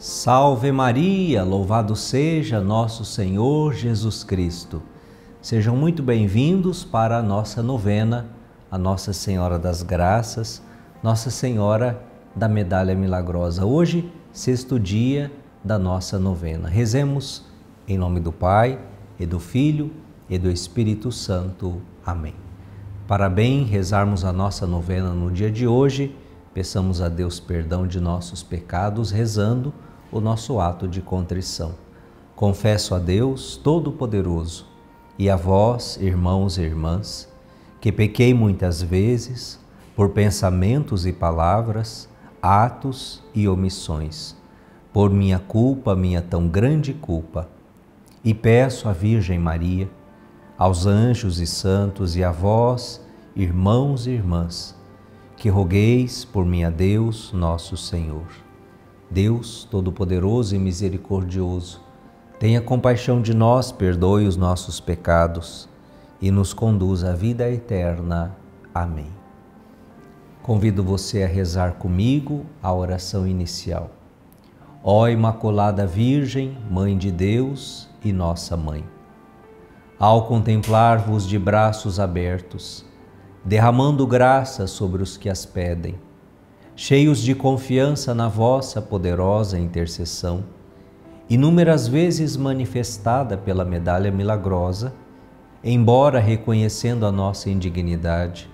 Salve Maria, louvado seja nosso Senhor Jesus Cristo. Sejam muito bem-vindos para a nossa novena, a Nossa Senhora das Graças, Nossa Senhora da Medalha Milagrosa. Hoje, sexto dia da nossa novena. Rezemos em nome do Pai, e do Filho, e do Espírito Santo. Amém. Para bem rezarmos a nossa novena no dia de hoje, peçamos a Deus perdão de nossos pecados, rezando o nosso ato de contrição. Confesso a Deus Todo-Poderoso e a vós, irmãos e irmãs, que pequei muitas vezes por pensamentos e palavras, atos e omissões, por minha culpa, minha tão grande culpa, e peço à Virgem Maria, aos anjos e santos e a vós, irmãos e irmãs, que rogueis por mim a Deus, nosso Senhor. Deus Todo-Poderoso e Misericordioso, tenha compaixão de nós, perdoe os nossos pecados e nos conduz à vida eterna. Amém. Convido você a rezar comigo a oração inicial. Ó Imaculada Virgem, Mãe de Deus e Nossa Mãe, ao contemplar-vos de braços abertos, derramando graça sobre os que as pedem, cheios de confiança na vossa poderosa intercessão, inúmeras vezes manifestada pela medalha milagrosa, embora reconhecendo a nossa indignidade,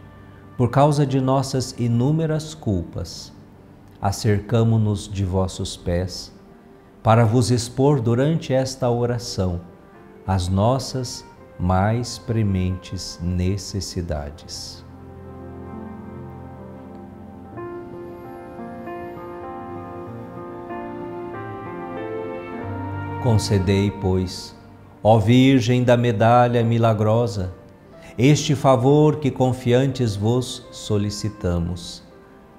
por causa de nossas inúmeras culpas, acercamo-nos de vossos pés, para vos expor durante esta oração as nossas mais prementes necessidades. Concedei, pois, ó Virgem da Medalha Milagrosa, este favor que confiantes vos solicitamos,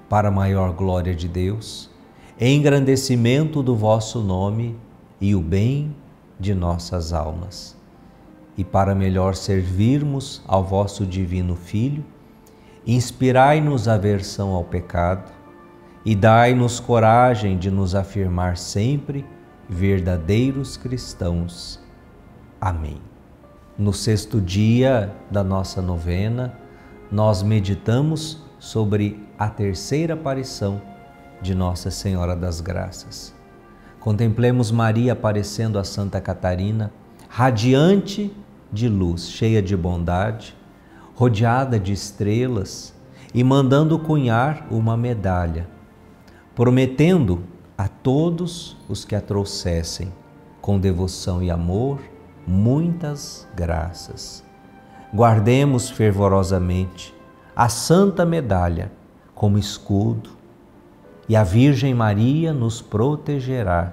para maior glória de Deus, engrandecimento do vosso nome e o bem de nossas almas, e para melhor servirmos ao vosso divino Filho, inspirai-nos aversão ao pecado e dai-nos coragem de nos afirmar sempre verdadeiros cristãos. Amém. No sexto dia da nossa novena, nós meditamos sobre a terceira aparição de Nossa Senhora das Graças. Contemplemos Maria aparecendo a Santa Catarina, radiante de luz, cheia de bondade, rodeada de estrelas e mandando cunhar uma medalha, prometendo a todos os que a trouxessem, com devoção e amor, muitas graças. Guardemos fervorosamente a Santa Medalha como escudo, e a Virgem Maria nos protegerá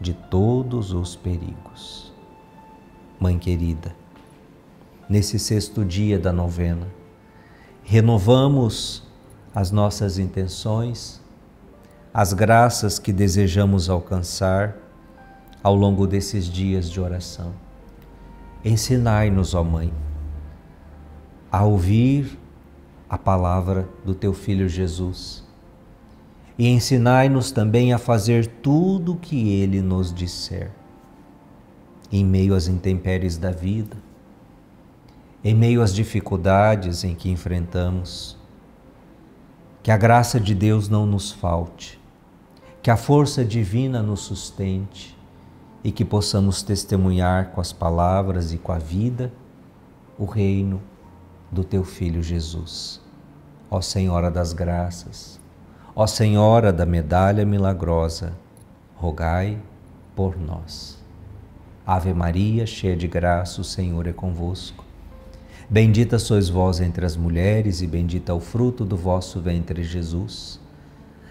de todos os perigos. Mãe querida, nesse sexto dia da novena, renovamos as nossas intenções, as graças que desejamos alcançar ao longo desses dias de oração. Ensinai-nos, ó Mãe, a ouvir a palavra do Teu Filho Jesus, e ensinai-nos também a fazer tudo o que Ele nos disser. Em meio às intempéries da vida, em meio às dificuldades em que enfrentamos, que a graça de Deus não nos falte, que a força divina nos sustente e que possamos testemunhar com as palavras e com a vida o reino do Teu Filho Jesus. Ó Senhora das Graças, ó Senhora da Medalha Milagrosa, rogai por nós. Ave Maria, cheia de graça, o Senhor é convosco. Bendita sois vós entre as mulheres e bendito é o fruto do vosso ventre, Jesus.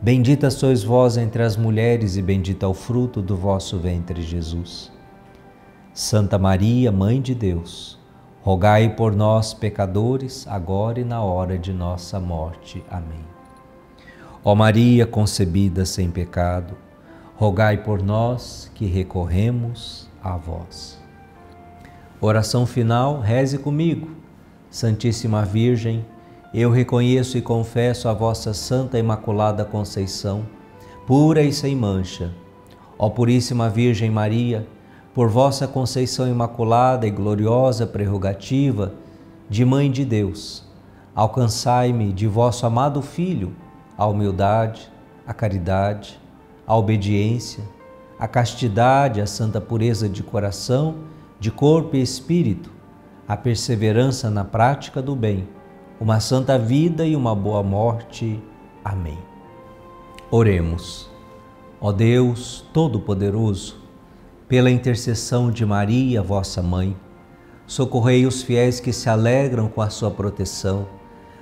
Bendita sois vós entre as mulheres e bendito é o fruto do vosso ventre, Jesus. Santa Maria, Mãe de Deus, rogai por nós, pecadores, agora e na hora de nossa morte. Amém. Ó Maria, concebida sem pecado, rogai por nós que recorremos a vós. Oração final, reze comigo. Santíssima Virgem, eu reconheço e confesso a vossa Santa Imaculada Conceição, pura e sem mancha. Ó Puríssima Virgem Maria, por vossa Conceição Imaculada e gloriosa prerrogativa de Mãe de Deus, alcançai-me de vosso amado Filho a humildade, a caridade, a obediência, a castidade, a santa pureza de coração, de corpo e espírito, a perseverança na prática do bem, uma santa vida e uma boa morte. Amém. Oremos. Ó Deus Todo-Poderoso, pela intercessão de Maria, vossa Mãe, socorrei os fiéis que se alegram com a sua proteção,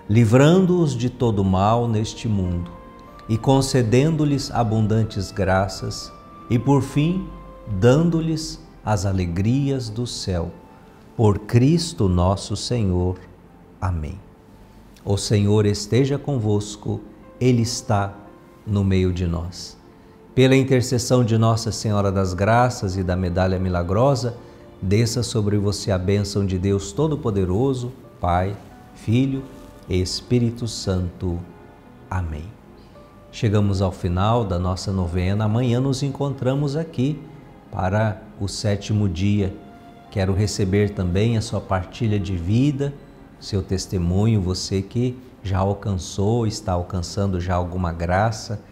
livrando-os de todo mal neste mundo e concedendo-lhes abundantes graças e, por fim, dando-lhes as alegrias do céu. Por Cristo nosso Senhor. Amém. O Senhor esteja convosco, Ele está no meio de nós. Pela intercessão de Nossa Senhora das Graças e da Medalha Milagrosa, desça sobre você a bênção de Deus Todo-Poderoso, Pai, Filho e Espírito Santo. Amém. Chegamos ao final da nossa novena. Amanhã nos encontramos aqui para o 7º dia. Quero receber também a sua partilha de vida, seu testemunho, você que já alcançou, está alcançando já alguma graça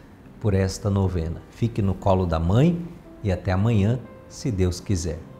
por esta novena. Fique no colo da mãe e até amanhã, se Deus quiser.